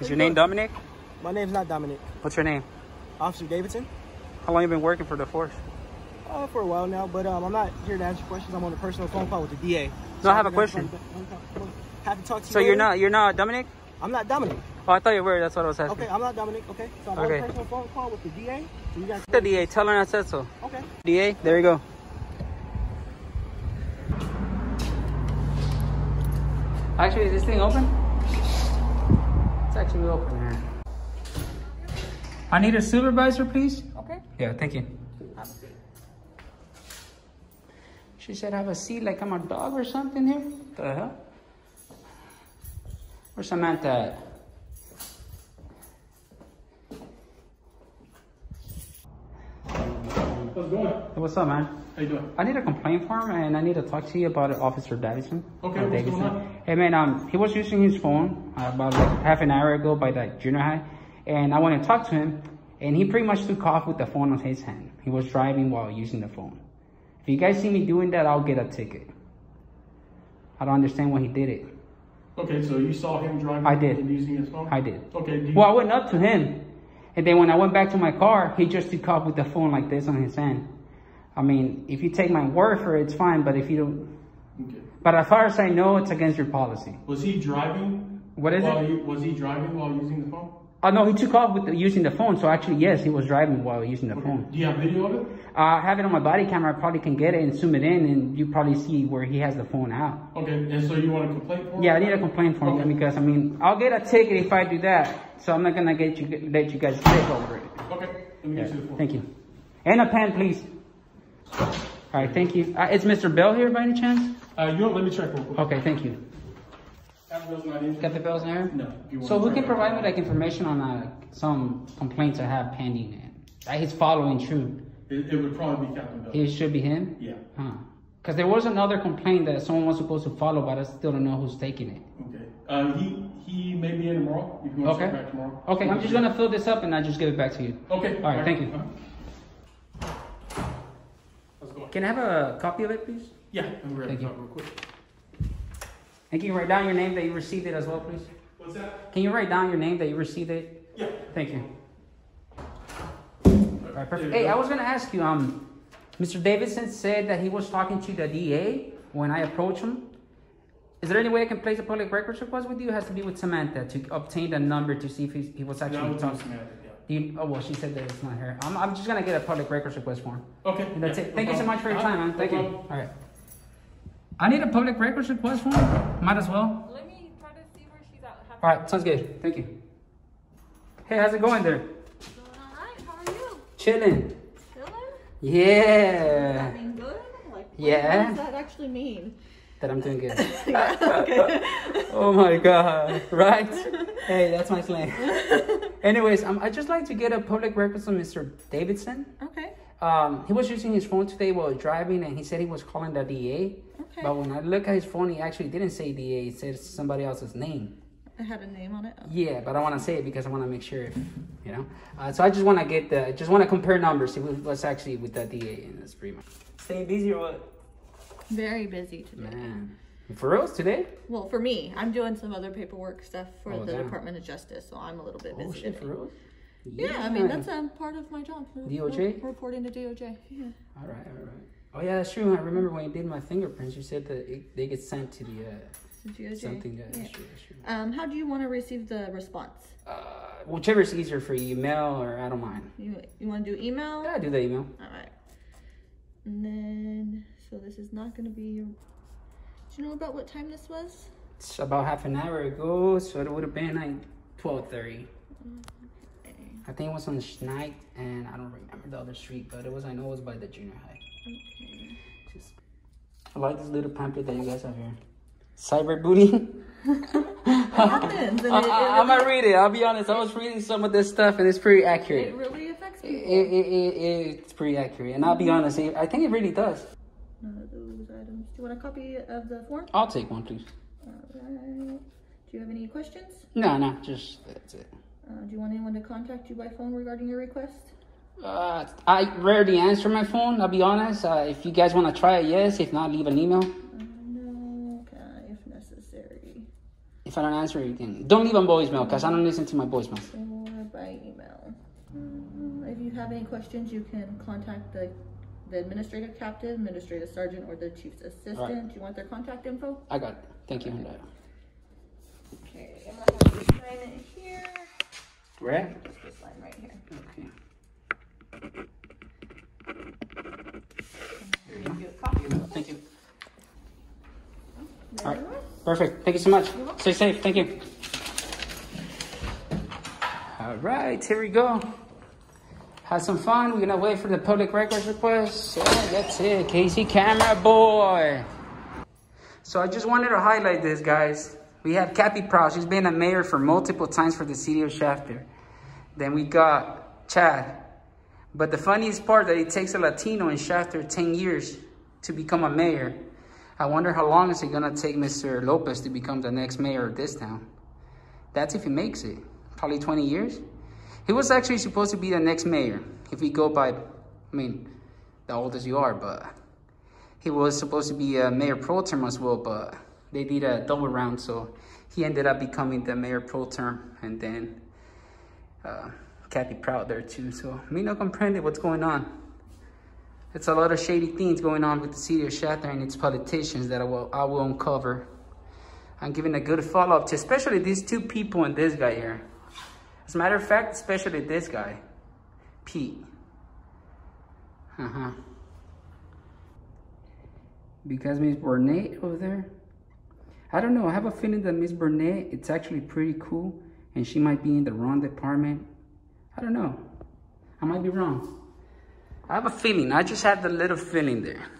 Is your name Dominic? My name's not Dominic. What's your name? Officer Davidson. How long have you been working for the force? For a while now, but I'm not here to answer questions. I'm on a personal phone call with the DA. So no, I have a question. Have to talk to you. So you're not Dominic? I'm not Dominic. Oh, I thought you were. That's what I was asking. Okay, I'm not Dominic. Okay, so I'm on a personal phone call with the DA. So you guys the DA. Tell her I said so. Okay. DA, there you go. Actually, is this thing open? It's actually open here. I need a supervisor, please. Okay. Yeah, thank you. She said, have a seat like I'm a dog or something here. What the hell? Where's Samantha at? How's it going? Hey, what's up, man? How you doing? I need a complaint form and I need to talk to you about Officer Davidson. Okay, what's Davidson. Going on? Hey, man, he was using his phone about like half an hour ago by that junior high. And I went to talk to him and he pretty much took off with the phone on his hand. He was driving while using the phone. If you guys see me doing that, I'll get a ticket. I don't understand why he did it. Okay, so you saw him driving and using his phone? I did. Okay. Well, I went up to him. And then when I went back to my car, he just took off with the phone like this on his hand. I mean, if you take my word for it, it's fine. But if you don't... Okay. But as far as I know, it's against your policy. Was he driving? What is it? Was he driving while using the phone? No, he took off with using the phone. So actually, yes, he was driving while using the phone. Do you have video of it? I have it on my body camera. I probably can get it and zoom it in, and you probably see where he has the phone out. Okay, and so you want to complain for him? Yeah, I need a complaint for him because I mean, I'll get a ticket if I do that. So I'm not gonna let you guys take over it. Okay, let me get you the phone. Thank you. And a pen, please. All right, thank you. Is Mr. Bell here by any chance? You don't let me check real quick. Okay, thank you. Captain Bell's in there? No. So who can provide me like information on some complaints I have pending that he's following through? It would probably be Captain Bell. It should be him? Yeah. Huh. Because there was another complaint that someone was supposed to follow, but I still don't know who's taking it. Okay. He may be in tomorrow. If you want to check back tomorrow. Okay, I'm just going to fill this up and I'll just give it back to you. Okay. All right, thank you. How's it going? Can I have a copy of it, please? Yeah, I'm going to grab it real quick. And can you write down your name that you received it as well, please? What's that? Can you write down your name that you received it? Yeah. Thank you. All right, perfect. Hey, I was gonna ask you, Mr. Davidson said that he was talking to the DA when I approached him. Is there any way I can place a public records request with you? It has to be with Samantha to obtain the number to see if he was actually talking. Samantha, yeah. Oh, well, she said that it's not her. I'm just gonna get a public records request form. Okay. And that's it. Thank you so much for your time, man. Thank you. All right. I need a public records request form. Might as well. Let me try to see where she's at. All right, sounds good. Thank you. Hey, how's it going there? Going all right. How are you? Chilling. Chilling? Yeah. Doing good? Like, what does that actually mean? That I'm doing good. Okay. Oh my God. Right? Hey, that's my slang. Anyways, I'd just like to get a public records on Mr. Davidson. Okay. He was using his phone today while driving, and he said he was calling the DA. Okay. But when I look at his phone, he actually didn't say DA. He said somebody else's name. It had a name on it? Oh. Yeah, but I want to say it because I want to make sure, you know. So I just want to compare numbers, see what's actually with that DA in this pretty much. Staying busy or what? Very busy today. Man. For real today? Well, for me. I'm doing some other paperwork stuff for the Department of Justice, so I'm a little bit busy. Shit, for real? Yeah, I mean, that's part of my job. DOJ? Reporting to DOJ. Yeah. All right, all right. Oh, yeah, that's true. I remember when you did my fingerprints, you said that they get sent to the DOJ. Something that is true, that's true. How do you want to receive the response? Whichever's easier for you, email or I don't mind. You want to do email? Yeah, I do the email. All right. And then, so this is not going to be your... Do you know about what time this was? It's about half an hour ago, so it would have been like 12:30. I think it was on the Schneid, and I don't remember the other street, but I know it was by the junior high. Okay. I like this little pamphlet that you guys have here. Cyberbullying? It happens. I'm gonna read it. I'll be honest. I was reading some of this stuff, and it's pretty accurate. It really affects people. It's pretty accurate, and I'll be honest. I think it really does. None of those items. Do you want a copy of the form? I'll take one, please. All right. Do you have any questions? No. Just that's it. Do you want anyone to contact you by phone regarding your request? I rarely answer my phone, I'll be honest. If you guys want to try it, yes. If not, leave an email. No, okay, if necessary. If I don't answer you, then don't leave a voicemail, because I don't listen to my voicemails. Or by email. If you have any questions, you can contact the administrative captain, administrative sergeant, or the chief's assistant. Right. Do you want their contact info? I got it. Thank you. Okay, okay. I'm going to have to sign it here. Where? Just this line right here. Okay. Thank you. All right. Perfect. Thank you so much. Stay safe. Thank you. All right. Here we go. Have some fun. We're going to wait for the public records request. So that's it. Casey Camera Boy. So I just wanted to highlight this, guys. We have Cappy Prowse. She's been a mayor for multiple times for the city of Shafter. Then we got Chad. But the funniest part that it takes a Latino in Shafter 10 years to become a mayor. I wonder how long is it going to take Mr. Lopez to become the next mayor of this town. That's if he makes it. Probably 20 years. He was actually supposed to be the next mayor. If we go by, the oldest you are, but he was supposed to be a mayor pro term as well, but they did a double round. So he ended up becoming the mayor pro term, and then, Cappy Prowse there too, so me no comprende what's going on. It's a lot of shady things going on with the city of Shafter and its politicians that I will uncover. I'm giving a good follow-up to especially these two people and this guy here. As a matter of fact, especially this guy, Pete. Because Miss Burnett over there, I don't know. I have a feeling that Miss Burnett, it's actually pretty cool, and she might be in the wrong department. I don't know. I might be wrong. I have a feeling. I just had the little feeling there.